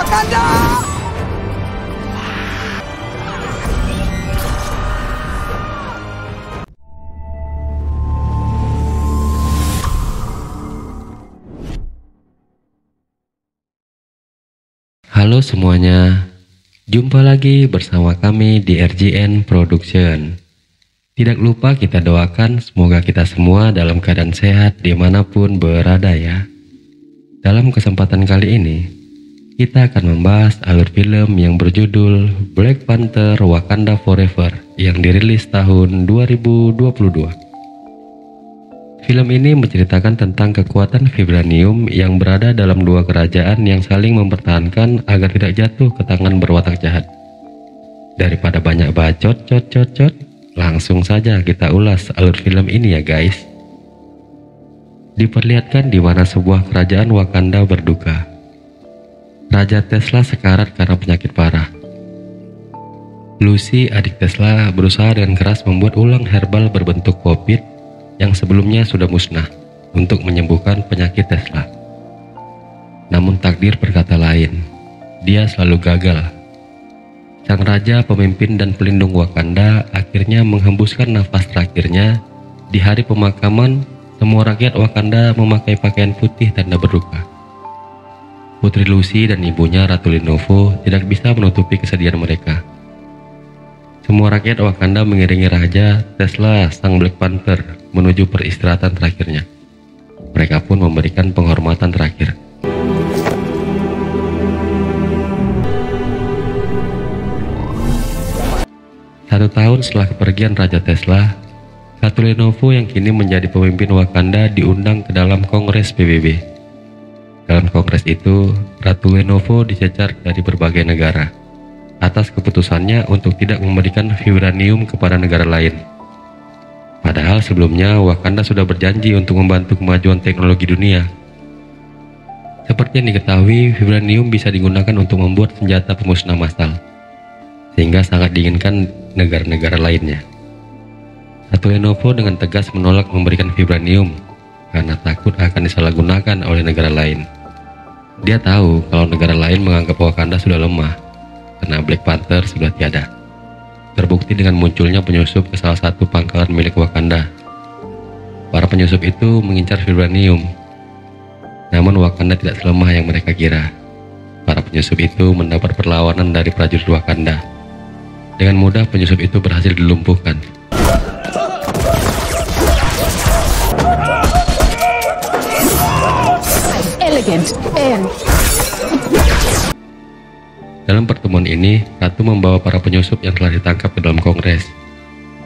Wakanda! Halo semuanya, jumpa lagi bersama kami di RGN Production. Tidak lupa kita doakan semoga kita semua dalam keadaan sehat dimanapun berada ya. Dalam kesempatan kali ini, kita akan membahas alur film yang berjudul Black Panther Wakanda Forever yang dirilis tahun 2022. Film ini menceritakan tentang kekuatan vibranium yang berada dalam dua kerajaan yang saling mempertahankan agar tidak jatuh ke tangan berwatak jahat. Daripada banyak bacot, langsung saja kita ulas alur film ini ya guys. Diperlihatkan di mana sebuah kerajaan Wakanda berduka. Raja Tesla sekarat karena penyakit parah. Lucy, adik Tesla, berusaha dengan keras membuat ulang herbal berbentuk kopit yang sebelumnya sudah musnah untuk menyembuhkan penyakit Tesla. Namun takdir berkata lain, dia selalu gagal. Sang raja, pemimpin dan pelindung Wakanda, akhirnya menghembuskan nafas terakhirnya di hari pemakaman. Semua rakyat Wakanda memakai pakaian putih tanda berduka. Putri Lucy dan ibunya Ratulinovo tidak bisa menutupi kesedihan mereka. Semua rakyat Wakanda mengiringi Raja Tesla sang Black Panther menuju peristirahatan terakhirnya. Mereka pun memberikan penghormatan terakhir. Satu tahun setelah kepergian Raja Tesla, Ratulinovo yang kini menjadi pemimpin Wakanda diundang ke dalam Kongres PBB. Dalam Kongres itu, Ratulinovo dicecar dari berbagai negara atas keputusannya untuk tidak memberikan vibranium kepada negara lain. Padahal sebelumnya Wakanda sudah berjanji untuk membantu kemajuan teknologi dunia. Seperti yang diketahui, vibranium bisa digunakan untuk membuat senjata pemusnah massal, sehingga sangat diinginkan negara-negara lainnya. Ratulinovo dengan tegas menolak memberikan vibranium karena takut akan disalahgunakan oleh negara lain. Dia tahu kalau negara lain menganggap Wakanda sudah lemah karena Black Panther sudah tiada. Terbukti dengan munculnya penyusup ke salah satu pangkalan milik Wakanda. Para penyusup itu mengincar vibranium. Namun Wakanda tidak selemah yang mereka kira. Para penyusup itu mendapat perlawanan dari prajurit Wakanda. Dengan mudah penyusup itu berhasil dilumpuhkan. Dalam pertemuan ini, Ratu membawa para penyusup yang telah ditangkap ke dalam Kongres,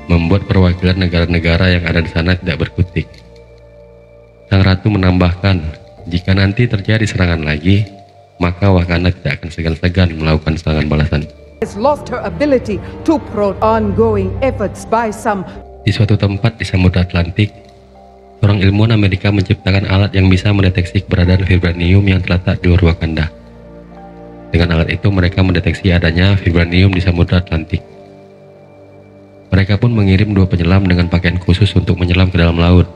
membuat perwakilan negara-negara yang ada di sana tidak berkutik. Sang Ratu menambahkan, jika nanti terjadi serangan lagi, maka Wakanda tidak akan segan-segan melakukan serangan balasan. Di suatu tempat di Samudra Atlantik, seorang ilmuwan Amerika menciptakan alat yang bisa mendeteksi keberadaan vibranium yang terletak di luar Wakanda. Dengan alat itu mereka mendeteksi adanya vibranium di Samudra Atlantik. Mereka pun mengirim dua penyelam dengan pakaian khusus untuk menyelam ke dalam laut.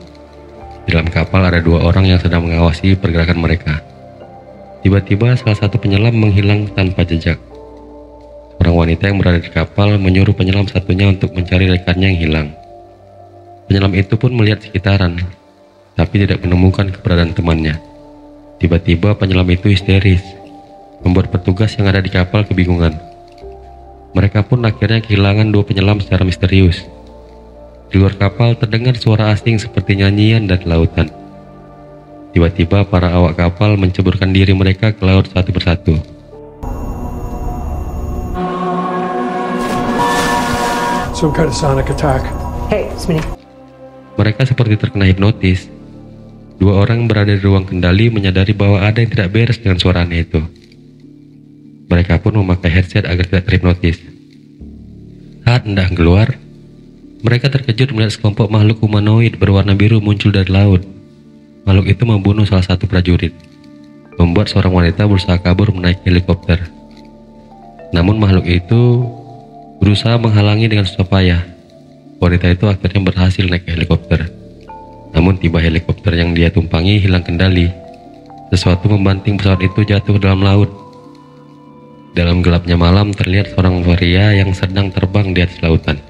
Di dalam kapal ada dua orang yang sedang mengawasi pergerakan mereka. Tiba-tiba salah satu penyelam menghilang tanpa jejak. Seorang wanita yang berada di kapal menyuruh penyelam satunya untuk mencari rekannya yang hilang. Penyelam itu pun melihat sekitaran, tapi tidak menemukan keberadaan temannya. Tiba-tiba penyelam itu histeris, membuat petugas yang ada di kapal kebingungan. Mereka pun akhirnya kehilangan dua penyelam secara misterius. Di luar kapal terdengar suara asing seperti nyanyian dan lautan. Tiba-tiba para awak kapal menceburkan diri mereka ke laut satu persatu. Some kind of sonic attack. Hey, Smith. Mereka seperti terkena hipnotis. Dua orang berada di ruang kendali menyadari bahwa ada yang tidak beres dengan suara aneh itu. Mereka pun memakai headset agar tidak terhipnotis. Saat hendak keluar, mereka terkejut melihat sekelompok makhluk humanoid berwarna biru muncul dari laut. Makhluk itu membunuh salah satu prajurit, membuat seorang wanita berusaha kabur menaiki helikopter. Namun makhluk itu berusaha menghalangi dengan susah payah. Wanita itu akhirnya berhasil naik ke helikopter. Namun tiba helikopter yang dia tumpangi hilang kendali. Sesuatu membanting pesawat itu jatuh ke dalam laut. Dalam gelapnya malam terlihat seorang waria yang sedang terbang di atas lautan.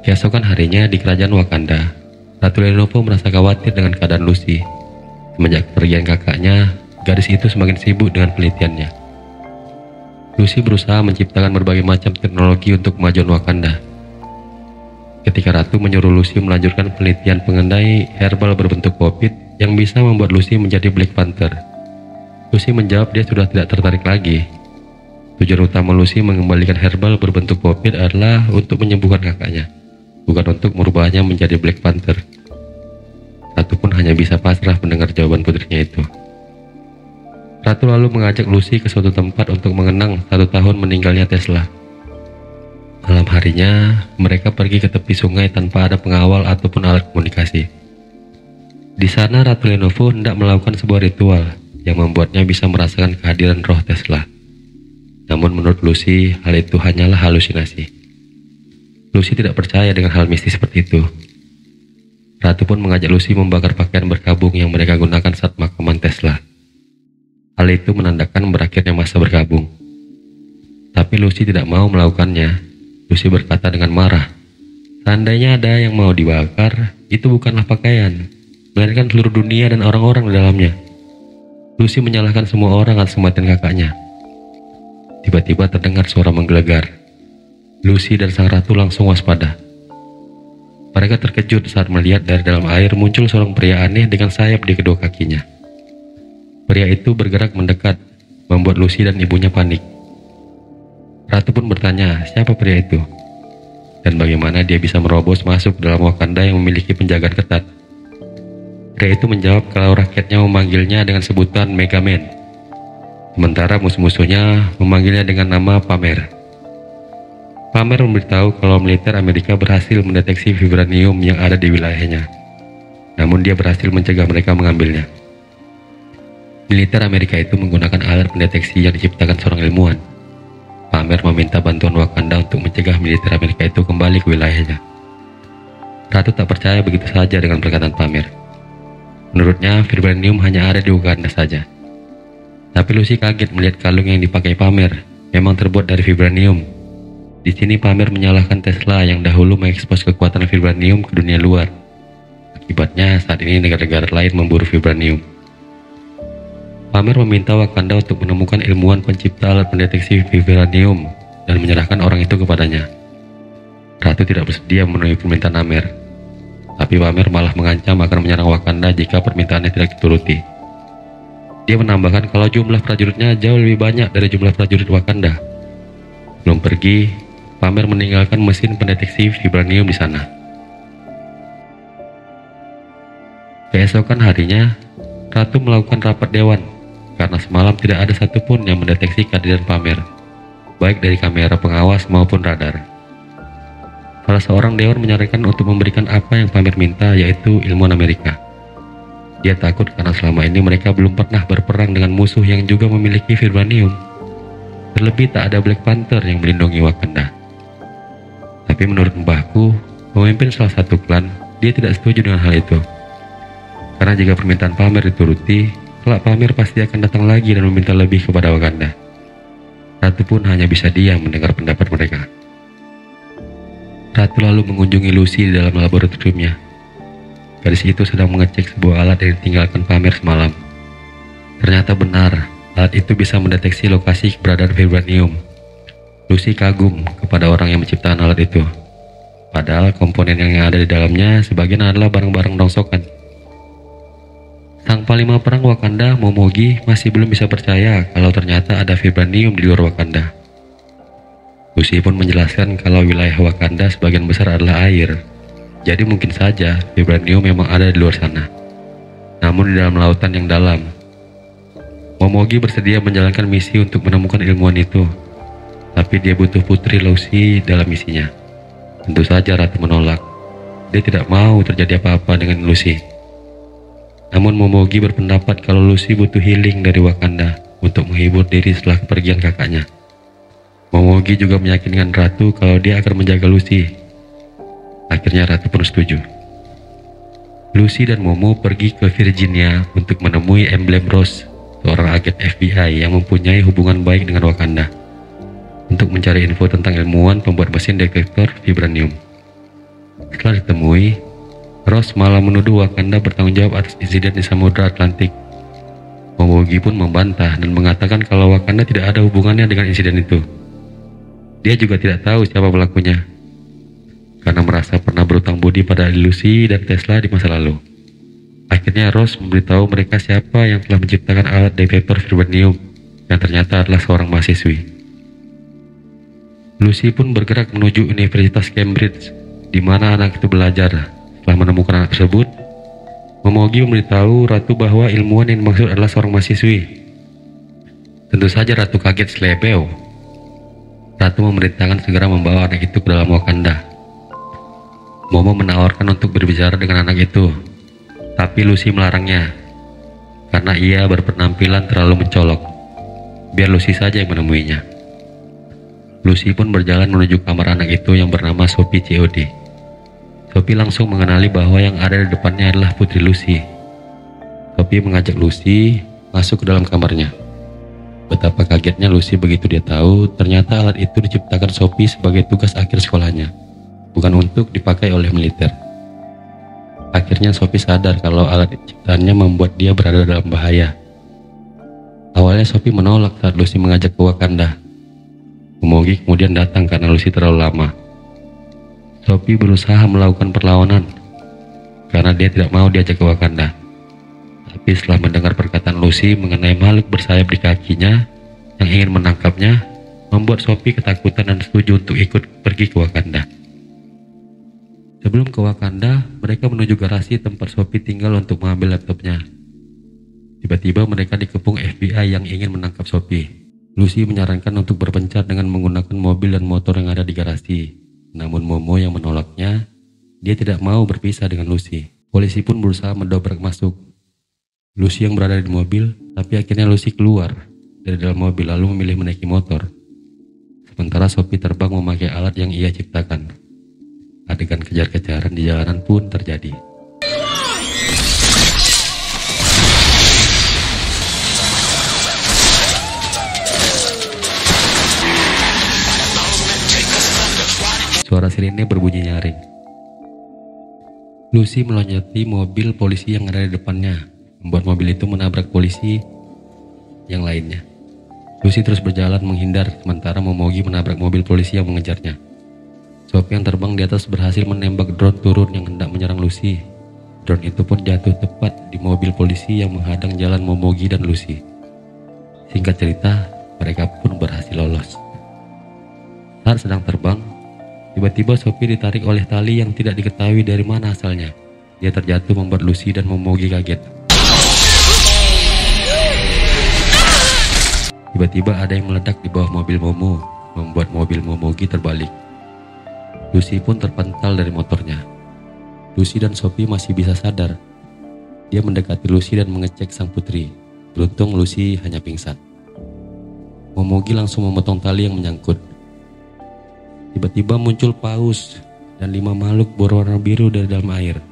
Keesokan harinya di kerajaan Wakanda, Ratulinovo merasa khawatir dengan keadaan Lucy. Semenjak kepergian kakaknya, gadis itu semakin sibuk dengan penelitiannya. Lucy berusaha menciptakan berbagai macam teknologi untuk kemajuan Wakanda. Ketika Ratu menyuruh Lucy melanjutkan penelitian mengenai herbal berbentuk kopit yang bisa membuat Lucy menjadi Black Panther, Lucy menjawab dia sudah tidak tertarik lagi. Tujuan utama Lucy mengembalikan herbal berbentuk kopit adalah untuk menyembuhkan kakaknya, bukan untuk merubahnya menjadi Black Panther. Ratu pun hanya bisa pasrah mendengar jawaban putrinya itu. Ratu lalu mengajak Lucy ke suatu tempat untuk mengenang 1 tahun meninggalnya Tesla. Malam harinya, mereka pergi ke tepi sungai tanpa ada pengawal ataupun alat komunikasi. Di sana, Ratulinovo hendak melakukan sebuah ritual yang membuatnya bisa merasakan kehadiran roh Tesla. Namun menurut Lucy, hal itu hanyalah halusinasi. Lucy tidak percaya dengan hal mistis seperti itu. Ratu pun mengajak Lucy membakar pakaian berkabung yang mereka gunakan saat pemakaman Tesla. Hal itu menandakan berakhirnya masa berkabung. Tapi Lucy tidak mau melakukannya. Lucy berkata dengan marah, "Seandainya ada yang mau dibakar, itu bukanlah pakaian, melainkan seluruh dunia dan orang-orang di dalamnya." Lucy menyalahkan semua orang atas kematian kakaknya. Tiba-tiba terdengar suara menggelegar. Lucy dan sang ratu langsung waspada. Mereka terkejut saat melihat dari dalam air muncul seorang pria aneh dengan sayap di kedua kakinya. Pria itu bergerak mendekat, membuat Lucy dan ibunya panik. Ratu pun bertanya siapa pria itu dan bagaimana dia bisa merobos masuk dalam Wakanda yang memiliki penjagaan ketat. Pria itu menjawab kalau rakyatnya memanggilnya dengan sebutan Mega Man, sementara musuh-musuhnya memanggilnya dengan nama Pamer. Pamer memberitahu kalau militer Amerika berhasil mendeteksi vibranium yang ada di wilayahnya, namun dia berhasil mencegah mereka mengambilnya. Militer Amerika itu menggunakan alat pendeteksi yang diciptakan seorang ilmuwan. Pamer meminta bantuan Wakanda untuk mencegah militer Amerika itu kembali ke wilayahnya. Ratu tak percaya begitu saja dengan perkataan Pamer. Menurutnya, vibranium hanya ada di Wakanda saja. Tapi Lucy kaget melihat kalung yang dipakai Pamer memang terbuat dari vibranium. Di sini Pamer menyalahkan Tesla yang dahulu mengekspos kekuatan vibranium ke dunia luar. Akibatnya, saat ini negara-negara lain memburu vibranium. Pamer meminta Wakanda untuk menemukan ilmuwan pencipta alat pendeteksi vibranium dan menyerahkan orang itu kepadanya. Ratu tidak bersedia memenuhi permintaan Pamer, tapi Pamer malah mengancam akan menyerang Wakanda jika permintaannya tidak dituruti. Dia menambahkan kalau jumlah prajuritnya jauh lebih banyak dari jumlah prajurit Wakanda. Belum pergi, Pamer meninggalkan mesin pendeteksi vibranium di sana. Keesokan harinya, Ratu melakukan rapat dewan karena semalam tidak ada satupun yang mendeteksi kehadiran Pamer, baik dari kamera pengawas maupun radar. Salah seorang dewan menyarankan untuk memberikan apa yang Pamer minta, yaitu ilmuwan Amerika. Dia takut karena selama ini mereka belum pernah berperang dengan musuh yang juga memiliki vibranium. Terlebih tak ada Black Panther yang melindungi Wakanda. Tapi menurut M'Baku, pemimpin salah satu klan, dia tidak setuju dengan hal itu. Karena jika permintaan Pamer dituruti, kelak Pamer pasti akan datang lagi dan meminta lebih kepada Wakanda. Ratu pun hanya bisa diam mendengar pendapat mereka. Ratu lalu mengunjungi Lucy di dalam laboratoriumnya. Gadis itu sedang mengecek sebuah alat yang ditinggalkan Pamer semalam. Ternyata benar, alat itu bisa mendeteksi lokasi keberadaan vibranium. Lucy kagum kepada orang yang menciptakan alat itu. Padahal komponen yang ada di dalamnya sebagian adalah barang-barang rongsokan. Sang Panglima Perang Wakanda, Momogi, masih belum bisa percaya kalau ternyata ada vibranium di luar Wakanda. Lucy pun menjelaskan kalau wilayah Wakanda sebagian besar adalah air, jadi mungkin saja vibranium memang ada di luar sana, namun di dalam lautan yang dalam. Momogi bersedia menjalankan misi untuk menemukan ilmuwan itu, tapi dia butuh putri Lucy dalam misinya. Tentu saja Ratu menolak, dia tidak mau terjadi apa-apa dengan Lucy. Namun Momogi berpendapat kalau Lucy butuh healing dari Wakanda untuk menghibur diri setelah kepergian kakaknya. Momogi juga meyakinkan Ratu kalau dia akan menjaga Lucy. Akhirnya Ratu pun setuju. Lucy dan Momo pergi ke Virginia untuk menemui Emblem Rose, seorang agen FBI yang mempunyai hubungan baik dengan Wakanda untuk mencari info tentang ilmuwan pembuat mesin detektor vibranium. Setelah ditemui, Rose malah menuduh Wakanda bertanggung jawab atas insiden di Samudra Atlantik. Momogi pun membantah dan mengatakan kalau Wakanda tidak ada hubungannya dengan insiden itu. Dia juga tidak tahu siapa pelakunya, karena merasa pernah berutang budi pada Lucy dan Tesla di masa lalu. Akhirnya Rose memberitahu mereka siapa yang telah menciptakan alat detektor vibranium yang ternyata adalah seorang mahasiswi. Lucy pun bergerak menuju Universitas Cambridge di mana anak itu belajar. Setelah menemukan anak tersebut, Momogi memberitahu Ratu bahwa ilmuwan yang dimaksud adalah seorang mahasiswi. Tentu saja Ratu kaget selebew. Ratu memerintahkan segera membawa anak itu ke dalam Wakanda. Momo menawarkan untuk berbicara dengan anak itu, tapi Lucy melarangnya karena ia berpenampilan terlalu mencolok. Biar Lucy saja yang menemuinya. Lucy pun berjalan menuju kamar anak itu yang bernama Sophie C.O.D. Sophie langsung mengenali bahwa yang ada di depannya adalah putri Lucy. Sophie mengajak Lucy masuk ke dalam kamarnya. Betapa kagetnya Lucy begitu dia tahu ternyata alat itu diciptakan Sophie sebagai tugas akhir sekolahnya, bukan untuk dipakai oleh militer. Akhirnya Sophie sadar kalau alat ciptaannya membuat dia berada dalam bahaya. Awalnya Sophie menolak saat Lucy mengajak ke Wakanda. Momogi kemudian datang karena Lucy terlalu lama. Sophie berusaha melakukan perlawanan karena dia tidak mau diajak ke Wakanda. Tapi setelah mendengar perkataan Lucy mengenai makhluk bersayap di kakinya yang ingin menangkapnya, membuat Sophie ketakutan dan setuju untuk ikut pergi ke Wakanda. Sebelum ke Wakanda, mereka menuju garasi tempat Sophie tinggal untuk mengambil laptopnya. Tiba-tiba mereka dikepung FBI yang ingin menangkap Sophie. Lucy menyarankan untuk berpencar dengan menggunakan mobil dan motor yang ada di garasi. Namun Momo yang menolaknya, dia tidak mau berpisah dengan Lucy. Polisi pun berusaha mendobrak masuk. Lucy yang berada di mobil, tapi akhirnya Lucy keluar dari dalam mobil lalu memilih menaiki motor. Sementara Sophie terbang memakai alat yang ia ciptakan. Adegan kejar-kejaran di jalanan pun terjadi. Suara sirene berbunyi nyaring. Lucy melonjati mobil polisi yang ada di depannya, membuat mobil itu menabrak polisi yang lainnya. Lucy terus berjalan menghindar, sementara Momogi menabrak mobil polisi yang mengejarnya. Sophie yang terbang di atas berhasil menembak drone turun yang hendak menyerang Lucy. Drone itu pun jatuh tepat di mobil polisi yang menghadang jalan Momogi dan Lucy. Singkat cerita, mereka pun berhasil lolos. Saat sedang terbang, tiba-tiba Sophie ditarik oleh tali yang tidak diketahui dari mana asalnya. Dia terjatuh membuat Lucy dan Momogi kaget. Tiba-tiba ada yang meledak di bawah mobil Momo, membuat mobil Momogi terbalik. Lucy pun terpental dari motornya. Lucy dan Sophie masih bisa sadar. Dia mendekati Lucy dan mengecek sang putri. Beruntung Lucy hanya pingsan. Momogi langsung memotong tali yang menyangkut. Tiba-tiba muncul paus dan 5 makhluk berwarna biru dari dalam air.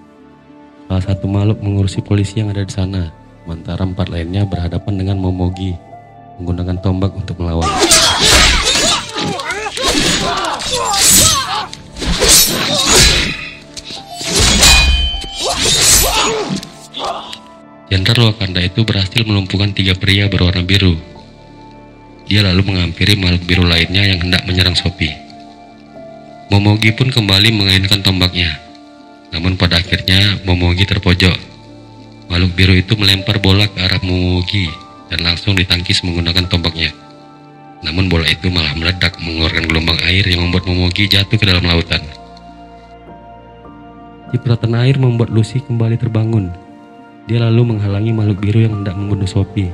Salah satu makhluk mengurusi polisi yang ada di sana, sementara 4 lainnya berhadapan dengan Momogi menggunakan tombak untuk melawan. Jenderal Wakanda itu berhasil melumpuhkan 3 pria berwarna biru. Dia lalu menghampiri makhluk biru lainnya yang hendak menyerang Sophie. Momogi pun kembali mengayunkan tombaknya. Namun pada akhirnya Momogi terpojok. Makhluk biru itu melempar bola ke arah Momogi dan langsung ditangkis menggunakan tombaknya. Namun bola itu malah meledak mengeluarkan gelombang air yang membuat Momogi jatuh ke dalam lautan. Cipratan air membuat Lucy kembali terbangun. Dia lalu menghalangi makhluk biru yang hendak membunuh Sophie.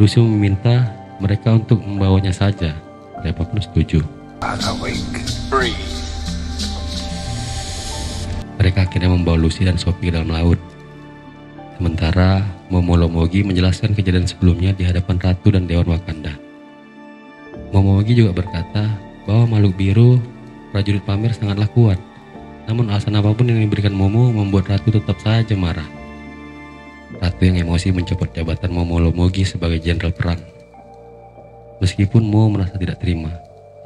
Lucy meminta mereka untuk membawanya saja. Mereka pun setuju. Mereka akhirnya membawa Lucy dan Sophie ke dalam laut. Sementara Momogi menjelaskan kejadian sebelumnya di hadapan Ratu dan Dewan Wakanda. Momogi juga berkata bahwa makhluk biru prajurit Pamer sangatlah kuat. Namun alasan apapun yang diberikan Momo membuat Ratu tetap saja marah. Ratu yang emosi mencopot jabatan Momogi sebagai jenderal perang. Meskipun Mo merasa tidak terima,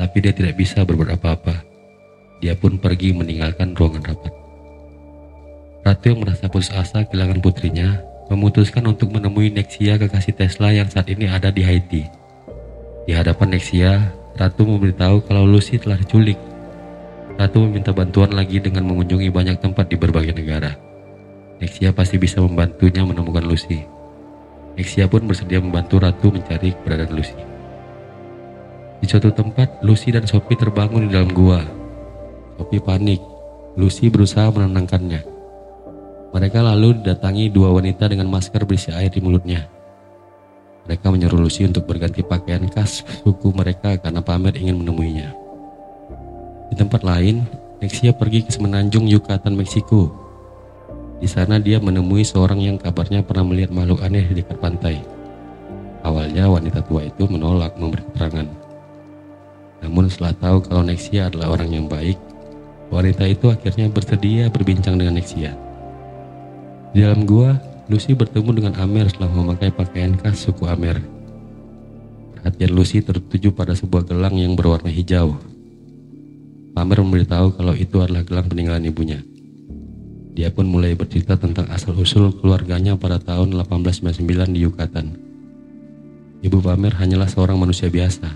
tapi dia tidak bisa berbuat apa-apa. Dia pun pergi meninggalkan ruangan rapat. Ratu yang merasa putus asa kehilangan putrinya memutuskan untuk menemui Nexia, kekasih Tesla yang saat ini ada di Haiti. Di hadapan Nexia, Ratu memberitahu kalau Lucy telah diculik. Ratu meminta bantuan lagi dengan mengunjungi banyak tempat di berbagai negara. Nexia pasti bisa membantunya menemukan Lucy. Nexia pun bersedia membantu Ratu mencari keberadaan Lucy. Di suatu tempat, Lucy dan Sophie terbangun di dalam gua. Sophie panik. Lucy berusaha menenangkannya. Mereka lalu didatangi dua wanita dengan masker berisi air di mulutnya. Mereka menyuruh Lucy untuk berganti pakaian khas suku mereka karena Pamer ingin menemuinya. Di tempat lain, Nexia pergi ke semenanjung Yucatan, Meksiko. Di sana dia menemui seorang yang kabarnya pernah melihat makhluk aneh di dekat pantai. Awalnya wanita tua itu menolak memberi keterangan. Namun setelah tahu kalau Nexia adalah orang yang baik, wanita itu akhirnya bersedia berbincang dengan Nexia. Di dalam gua, Lucy bertemu dengan Amer setelah memakai pakaian khas suku Amer. Perhatian Lucy tertuju pada sebuah gelang yang berwarna hijau. Amer memberitahu kalau itu adalah gelang peninggalan ibunya. Dia pun mulai bercerita tentang asal-usul keluarganya pada tahun 1899 di Yucatan. Ibu Pamer hanyalah seorang manusia biasa.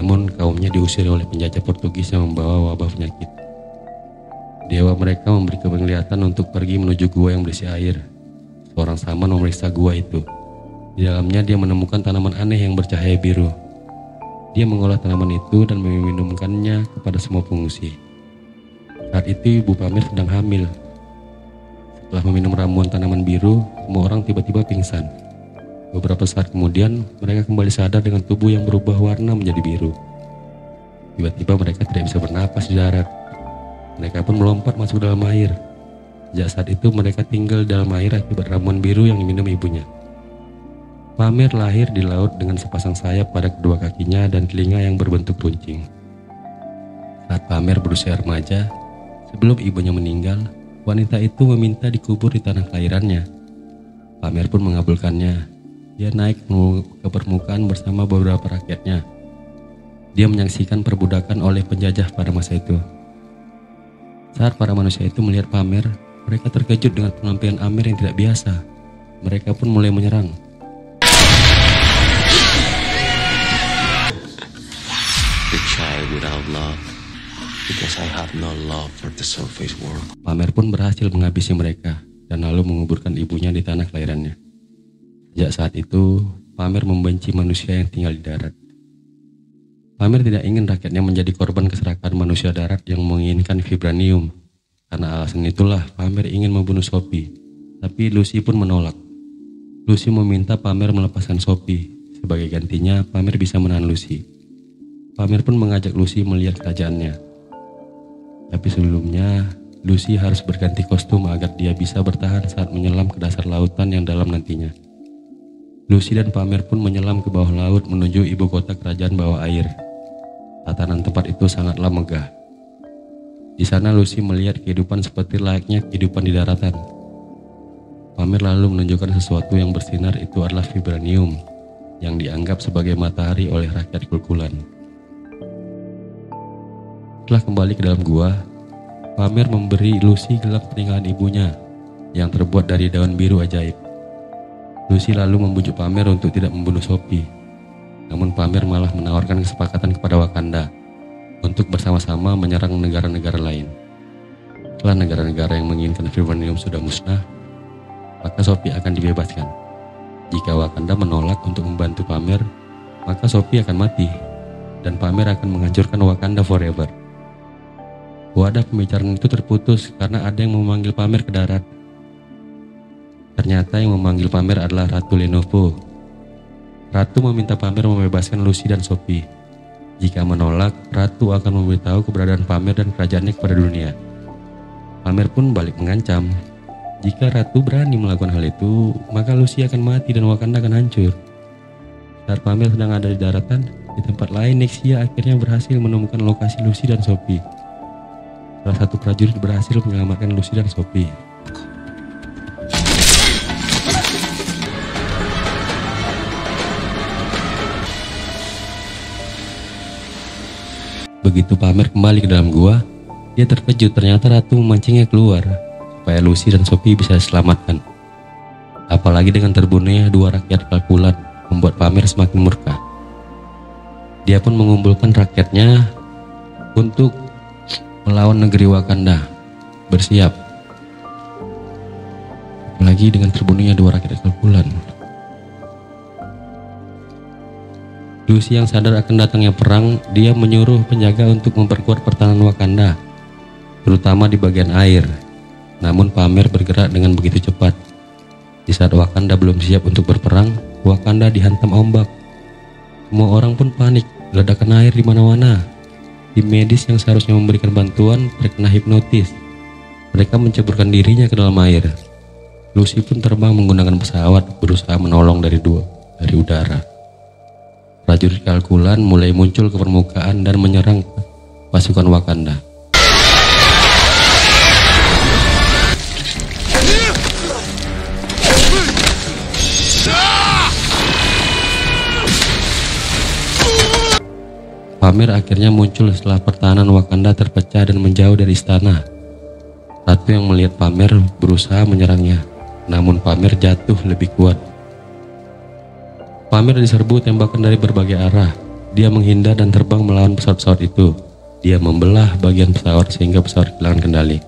Namun kaumnya diusir oleh penjajah Portugis yang membawa wabah penyakit. Dewa mereka memberi penglihatan untuk pergi menuju gua yang berisi air. Seorang saman memeriksa gua itu. Di dalamnya dia menemukan tanaman aneh yang bercahaya biru. Dia mengolah tanaman itu dan meminumkannya kepada semua pengungsi. Saat itu Ibu Pamer sedang hamil. Setelah meminum ramuan tanaman biru, semua orang tiba-tiba pingsan. Beberapa saat kemudian, mereka kembali sadar dengan tubuh yang berubah warna menjadi biru. Tiba-tiba mereka tidak bisa bernapas di darat. Mereka pun melompat masuk dalam air. Sejak saat itu mereka tinggal dalam air akibat ramuan biru yang diminum ibunya. Pamer lahir di laut dengan sepasang sayap pada kedua kakinya dan telinga yang berbentuk runcing. Saat Pamer berusia remaja, sebelum ibunya meninggal, wanita itu meminta dikubur di tanah kelahirannya. Pamer pun mengabulkannya. Dia naik ke permukaan bersama beberapa rakyatnya. Dia menyaksikan perbudakan oleh penjajah pada masa itu. Saat para manusia itu melihat Pamer, mereka terkejut dengan penampilan Amer yang tidak biasa. Mereka pun mulai menyerang. The child without love. Because I have no love for the surface world. Pamer pun berhasil menghabisi mereka dan lalu menguburkan ibunya di tanah kelahirannya. Sejak saat itu, Pamer membenci manusia yang tinggal di darat. Pamer tidak ingin rakyatnya menjadi korban keserakahan manusia darat yang menginginkan vibranium. Karena alasan itulah Pamer ingin membunuh Sophie, tapi Lucy pun menolak. Lucy meminta Pamer melepaskan Sophie. Sebagai gantinya, Pamer bisa menahan Lucy. Pamer pun mengajak Lucy melihat kerajaannya. Tapi sebelumnya, Lucy harus berganti kostum agar dia bisa bertahan saat menyelam ke dasar lautan yang dalam nantinya. Lucy dan Pamer pun menyelam ke bawah laut menuju ibu kota kerajaan bawah air. Tatanan tempat itu sangatlah megah. Di sana Lucy melihat kehidupan seperti layaknya kehidupan di daratan. Pamer lalu menunjukkan sesuatu yang bersinar itu adalah vibranium yang dianggap sebagai matahari oleh rakyat Kalkulan. Setelah kembali ke dalam gua, Pamer memberi Lucy gelang peninggalan ibunya yang terbuat dari daun biru ajaib. Lucy lalu membujuk Pamer untuk tidak membunuh Sophie. Namun Pamer malah menawarkan kesepakatan kepada Wakanda untuk bersama-sama menyerang negara-negara lain. Setelah negara-negara yang menginginkan vibranium sudah musnah, maka Sophie akan dibebaskan. Jika Wakanda menolak untuk membantu Pamer, maka Sophie akan mati dan Pamer akan menghancurkan Wakanda Forever. Wadah pembicaraan itu terputus karena ada yang memanggil Pamer ke darat. Ternyata yang memanggil Pamer adalah Ratulinovo. Ratu meminta Pamer membebaskan Lucy dan Sophie. Jika menolak, Ratu akan memberitahu keberadaan Pamer dan kerajaannya kepada dunia. Pamer pun balik mengancam. Jika Ratu berani melakukan hal itu, maka Lucy akan mati dan Wakanda akan hancur. Saat Pamer sedang ada di daratan, di tempat lain Nexia akhirnya berhasil menemukan lokasi Lucy dan Sophie. Salah satu prajurit berhasil menyelamatkan Lucy dan Sophie. Begitu Pamer kembali ke dalam gua, dia terkejut ternyata Ratu memancingnya keluar supaya Lucy dan Sophie bisa diselamatkan. Apalagi dengan terbunuhnya dua rakyat Kalkulan membuat Pamer semakin murka. Dia pun mengumpulkan rakyatnya untuk melawan negeri Wakanda, bersiap. Apalagi dengan terbunuhnya dua rakyat Kalkulan. Lucy yang sadar akan datangnya perang, dia menyuruh penjaga untuk memperkuat pertahanan Wakanda, terutama di bagian air. Namun Pamer bergerak dengan begitu cepat. Di saat Wakanda belum siap untuk berperang, Wakanda dihantam ombak. Semua orang pun panik, ledakan air di mana-mana. Tim medis yang seharusnya memberikan bantuan terkena hipnotis. Mereka menceburkan dirinya ke dalam air. Lucy pun terbang menggunakan pesawat berusaha menolong dari udara. Prajurit Kalkulan mulai muncul ke permukaan dan menyerang pasukan Wakanda. Pamer akhirnya muncul setelah pertahanan Wakanda terpecah dan menjauh dari istana. Ratu yang melihat Pamer berusaha menyerangnya, namun Pamer jatuh lebih kuat. Pamer diserbu tembakan dari berbagai arah. Dia menghindar dan terbang melawan pesawat-pesawat itu. Dia membelah bagian pesawat sehingga pesawat kehilangan kendali.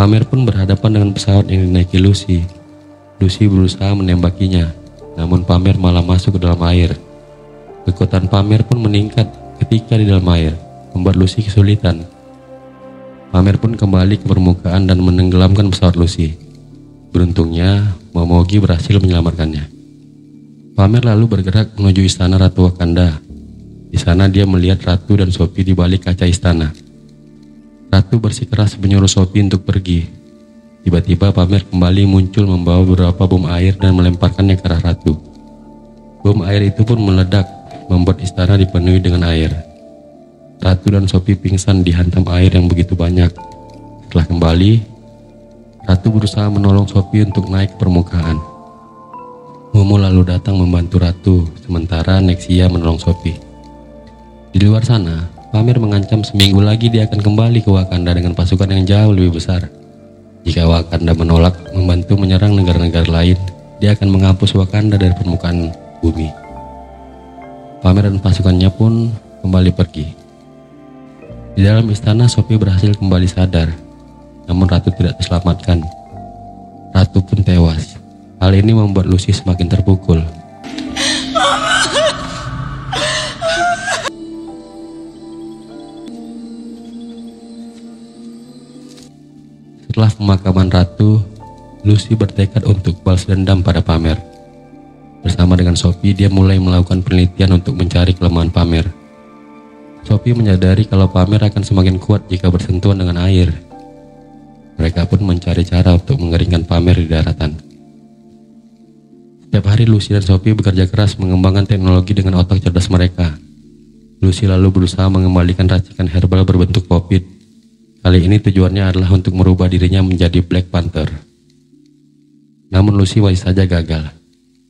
Pamer pun berhadapan dengan pesawat yang dinaiki Lucy. Lucy berusaha menembakinya, namun Pamer malah masuk ke dalam air. Kekuatan Pamer pun meningkat ketika di dalam air, membuat Lucy kesulitan. Pamer pun kembali ke permukaan dan menenggelamkan pesawat Lucy. Beruntungnya, Momogi berhasil menyelamatkannya. Pamer lalu bergerak menuju istana Ratu Wakanda. Di sana dia melihat Ratu dan Sophie di balik kaca istana. Ratu bersikeras menyuruh Sophie untuk pergi. Tiba-tiba Pamer kembali muncul membawa beberapa bom air dan melemparkannya ke arah Ratu. Bom air itu pun meledak, membuat istana dipenuhi dengan air. Ratu dan Sophie pingsan dihantam air yang begitu banyak. Setelah kembali, Ratu berusaha menolong Sophie untuk naik ke permukaan. Momo lalu datang membantu Ratu, sementara Nexia menolong Sophie. Di luar sana, Pamer mengancam seminggu lagi dia akan kembali ke Wakanda dengan pasukan yang jauh lebih besar. Jika Wakanda menolak membantu menyerang negara-negara lain, dia akan menghapus Wakanda dari permukaan bumi. Pamer dan pasukannya pun kembali pergi. Di dalam istana, Sophie berhasil kembali sadar, namun Ratu tidak diselamatkan. Ratu pun tewas. Hal ini membuat Lucy semakin terpukul. Setelah pemakaman Ratu, Lucy bertekad untuk balas dendam pada Pamer. Bersama dengan Sophie, dia mulai melakukan penelitian untuk mencari kelemahan Pamer. Sophie menyadari kalau Pamer akan semakin kuat jika bersentuhan dengan air. Mereka pun mencari cara untuk mengeringkan Pamer di daratan. Setiap hari Lucy dan Sophie bekerja keras mengembangkan teknologi dengan otak cerdas mereka. Lucy lalu berusaha mengembalikan racikan herbal berbentuk popit. Kali ini tujuannya adalah untuk merubah dirinya menjadi Black Panther. Namun Lucy masih saja gagal.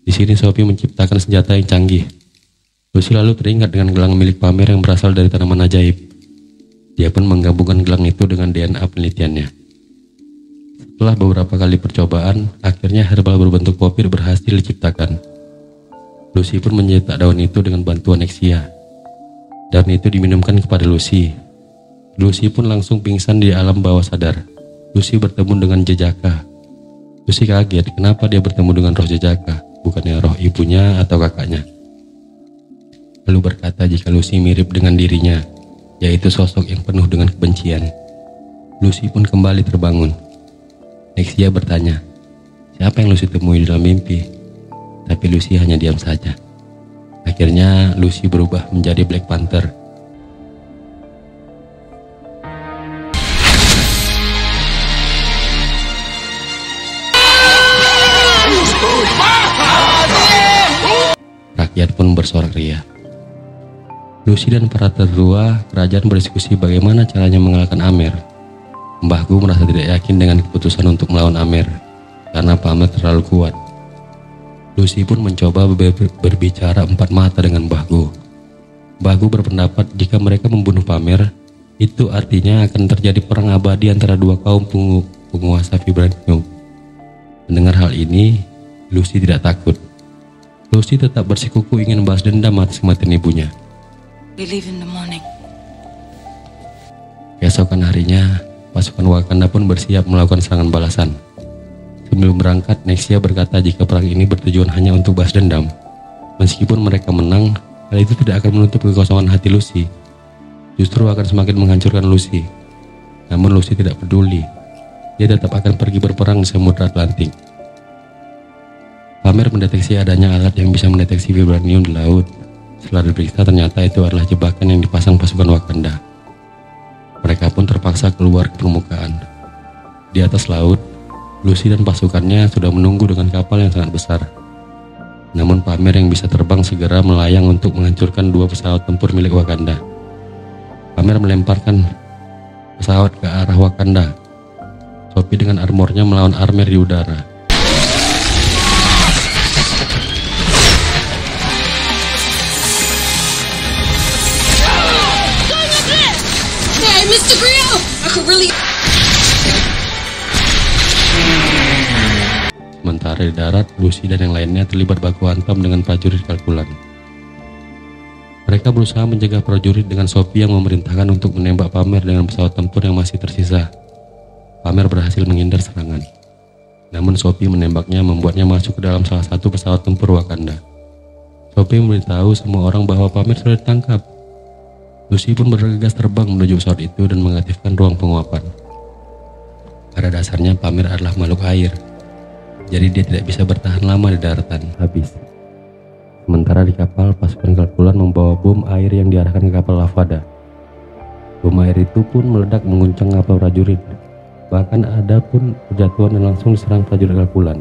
Di sini Sophie menciptakan senjata yang canggih. Lucy lalu teringat dengan gelang milik Pamer yang berasal dari tanaman ajaib. Dia pun menggabungkan gelang itu dengan DNA penelitiannya. Setelah beberapa kali percobaan, akhirnya herbal berbentuk popir berhasil diciptakan. Lucy pun mencetak daun itu dengan bantuan Nexia. Daun itu diminumkan kepada Lucy. Lucy pun langsung pingsan di alam bawah sadar. Lucy bertemu dengan jejaka. Lucy kaget kenapa dia bertemu dengan roh jejaka, bukannya roh ibunya atau kakaknya. Lalu berkata jika Lucy mirip dengan dirinya, yaitu sosok yang penuh dengan kebencian. Lucy pun kembali terbangun. Nexia bertanya, siapa yang Lucy temui dalam mimpi? Tapi Lucy hanya diam saja. Akhirnya Lucy berubah menjadi Black Panther. Rakyat pun bersorak ria. Lucy dan para tetua kerajaan berdiskusi bagaimana caranya mengalahkan Pamer. M'Baku merasa tidak yakin dengan keputusan untuk melawan Pamer karena Pamer terlalu kuat. Lucy pun mencoba berbicara empat mata dengan M'Baku. M'Baku berpendapat jika mereka membunuh Pamer, itu artinya akan terjadi perang abadi antara dua kaum penguasa vibranium. Mendengar hal ini, Lucy tidak takut. Lucy tetap bersikuku ingin balas dendam mati-matian ibunya. Keesokan harinya, pasukan Wakanda pun bersiap melakukan serangan balasan. Sebelum berangkat, Nexia berkata jika perang ini bertujuan hanya untuk balas dendam. Meskipun mereka menang, hal itu tidak akan menutup kekosongan hati Lucy. Justru akan semakin menghancurkan Lucy. Namun Lucy tidak peduli. Dia tetap akan pergi berperang di Samudra Atlantik. Pamer mendeteksi adanya alat yang bisa mendeteksi vibranium di laut. Setelah diperiksa, ternyata itu adalah jebakan yang dipasang pasukan Wakanda. Mereka pun terpaksa keluar ke permukaan. Di atas laut, Lucy dan pasukannya sudah menunggu dengan kapal yang sangat besar. Namun Pamer yang bisa terbang segera melayang untuk menghancurkan dua pesawat tempur milik Wakanda. Pamer melemparkan pesawat ke arah Wakanda. Sophie dengan armornya melawan Pamer di udara. Sementara di darat, Lucy dan yang lainnya terlibat baku hantam dengan prajurit Kalkulan. Mereka berusaha mencegah prajurit dengan Sophie yang memerintahkan untuk menembak Pamer dengan pesawat tempur yang masih tersisa. Pamer berhasil menghindar serangan. Namun Sophie menembaknya membuatnya masuk ke dalam salah satu pesawat tempur Wakanda. Sophie memberitahu semua orang bahwa Pamer sudah ditangkap. Lucy pun bergegas terbang menuju pesawat itu dan mengaktifkan ruang penguapan. Pada dasarnya Pamer adalah makhluk air. Jadi dia tidak bisa bertahan lama di daratan. Habis. Sementara di kapal, pasukan Kalkulan membawa bom air yang diarahkan ke kapal Lavada. Bom air itu pun meledak mengguncang kapal prajurit. Bahkan ada pun berjatuhan dan langsung diserang prajurit Kalkulan.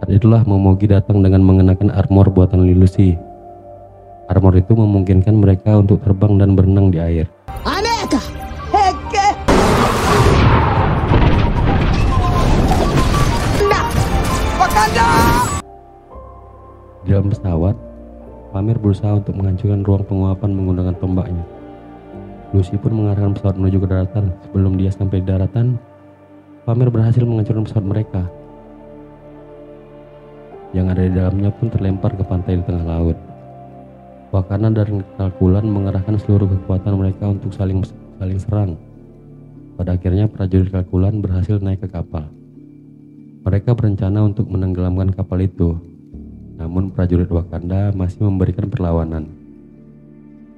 Saat itulah Momogi datang dengan mengenakan armor buatan Lucy. Armor itu memungkinkan mereka untuk terbang dan berenang di air. Di dalam pesawat, Pamer berusaha untuk menghancurkan ruang penguapan menggunakan tombaknya. Lucy pun mengarahkan pesawat menuju ke daratan. Sebelum dia sampai di daratan, Pamer berhasil menghancurkan pesawat mereka. Yang ada di dalamnya pun terlempar ke pantai di tengah laut. Wakanda dan Kalkulan mengerahkan seluruh kekuatan mereka untuk saling serang. Pada akhirnya prajurit Kalkulan berhasil naik ke kapal. Mereka berencana untuk menenggelamkan kapal itu. Namun prajurit Wakanda masih memberikan perlawanan.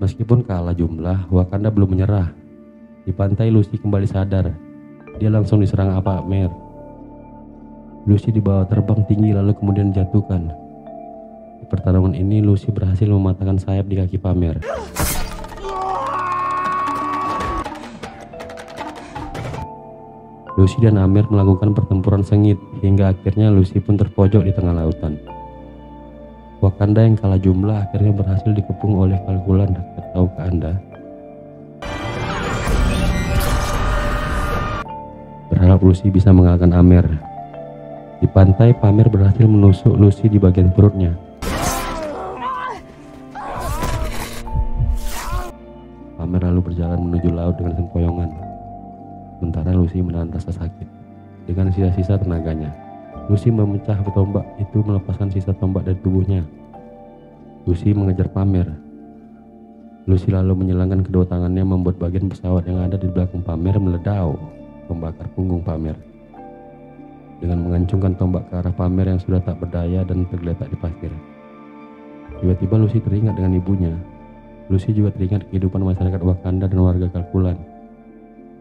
Meskipun kalah jumlah, Wakanda belum menyerah. Di pantai Lucy kembali sadar. Dia langsung diserang Pamer. Lucy dibawa terbang tinggi lalu kemudian dijatuhkan. Di pertarungan ini Lucy berhasil mematahkan sayap di kaki Pamer. Lucy dan Pamer melakukan pertempuran sengit hingga akhirnya Lucy pun terpojok di tengah lautan. Wakanda yang kalah jumlah akhirnya berhasil dikepung oleh Kalkulan. Tahukah Anda? Berharap Lucy bisa mengalahkan Pamer. Di pantai, Pamer berhasil menusuk Lucy di bagian perutnya. Pamer lalu berjalan menuju laut dengan sempoyongan. Sementara Lucy menahan rasa sakit dengan sisa-sisa tenaganya. Lucy memecah tombak itu melepaskan sisa tombak dari tubuhnya. Lucy mengejar Pamer. Lucy lalu menyelangkan kedua tangannya membuat bagian pesawat yang ada di belakang Pamer meledak, membakar punggung Pamer. Dengan mengancungkan tombak ke arah Pamer yang sudah tak berdaya dan tergeletak di pasir. Tiba-tiba Lucy teringat dengan ibunya. Lucy juga teringat kehidupan masyarakat Wakanda dan warga Kalkulan.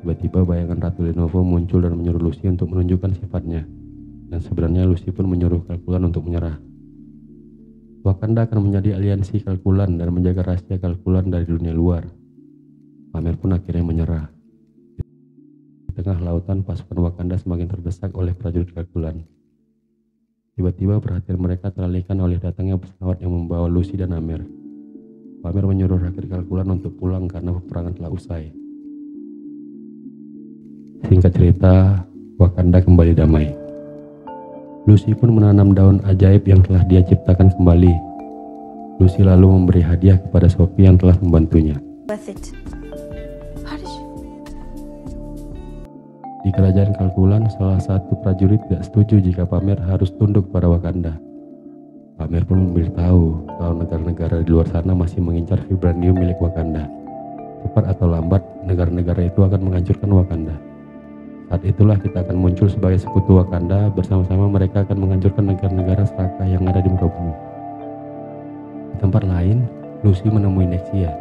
Tiba-tiba bayangan Ratulinovo muncul dan menyuruh Lucy untuk menunjukkan sifatnya. Dan sebenarnya Lucy pun menyuruh Kalkulan untuk menyerah. Wakanda akan menjadi aliansi Kalkulan dan menjaga rahasia Kalkulan dari dunia luar. Pamer pun akhirnya menyerah. Di tengah lautan, pasukan Wakanda semakin terdesak oleh prajurit Kalkulan. Tiba-tiba perhatian mereka teralihkan oleh datangnya pesawat yang membawa Lucy dan Pamer. Pamer menyuruh rakyat Kalkulan untuk pulang karena peperangan telah usai. Singkat cerita, Wakanda kembali damai. Lucy pun menanam daun ajaib yang telah dia ciptakan kembali. Lucy lalu memberi hadiah kepada Sophie yang telah membantunya. Di kerajaan Kalkulan, salah satu prajurit tidak setuju jika Pamer harus tunduk pada Wakanda. Pamer pun memberitahu kalau negara-negara di luar sana masih mengincar vibranium milik Wakanda. Cepat atau lambat, negara-negara itu akan menghancurkan Wakanda. Saat itulah kita akan muncul sebagai sekutu Wakanda, bersama-sama mereka akan menghancurkan negara-negara serakah yang ada di muka bumi. Di tempat lain, Lucy menemui Nexia.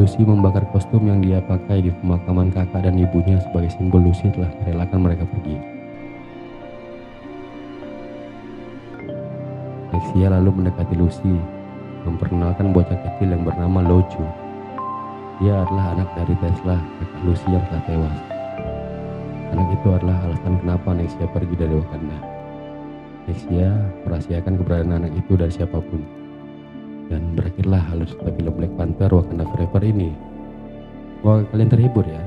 Lucy membakar kostum yang dia pakai di pemakaman kakak dan ibunya sebagai simbol Lucy telah merelakan mereka pergi. Nexia lalu mendekati Lucy, memperkenalkan bocah kecil yang bernama Lojo. Dia adalah anak dari Tesla, kakak Lucy yang telah tewas. Anak itu adalah alasan kenapa Nexia pergi dari Wakanda. Nexia merahasiakan keberadaan anak itu dari siapapun. Dan berakhirlah alutsista film Black Panther Wakanda Forever ini. Semoga kalian terhibur ya.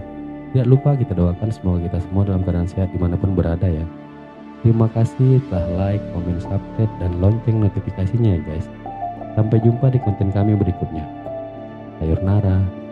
Tidak lupa kita doakan semoga kita semua dalam keadaan sehat dimanapun berada ya. Terima kasih telah like, komen, subscribe, dan lonceng notifikasinya ya guys. Sampai jumpa di konten kami berikutnya. Sayonara.